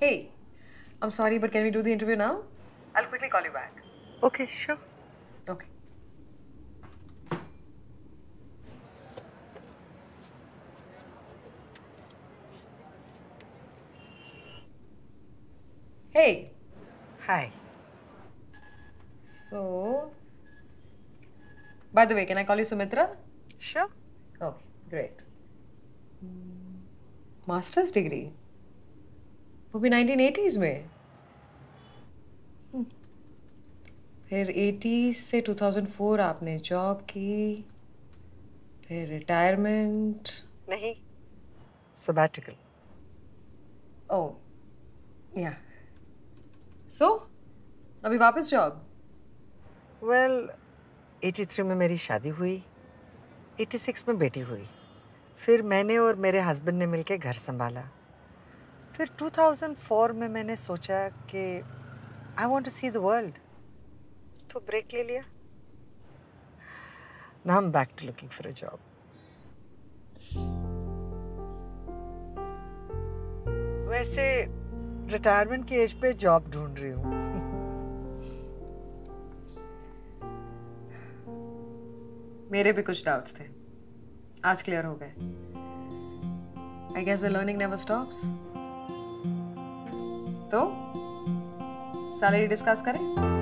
Hey, I'm sorry, but can we do the interview now? I'll quickly call you back. Okay, sure. Okay. Hey. Hi. So, by the way, can I call you Sumitra? Sure. Okay, great. Master's degree? वो भी 1980s में? फिर 80s से 2004 आपने job की, फिर retirement? नहीं, sabbatical. Oh, yeah. So, अभी वापस जॉब? Well, 83 में मेरी शादी हुई, 86 में बेटी हुई, फिर मैंने और मेरे हस्बैंड ने मिलके घर संभाला, फिर 2004 में मैंने सोचा कि I want to see the world, तो ब्रेक ले लिया. Now I'm back to looking for a job. वैसे रिटायरमेंट की एज पे जॉब ढूंढ रही हूँ. मेरे भी कुछ डाउट्स थे, आज क्लियर हो गए. I guess the learning never stops. तो सैलरी डिस्कस करें?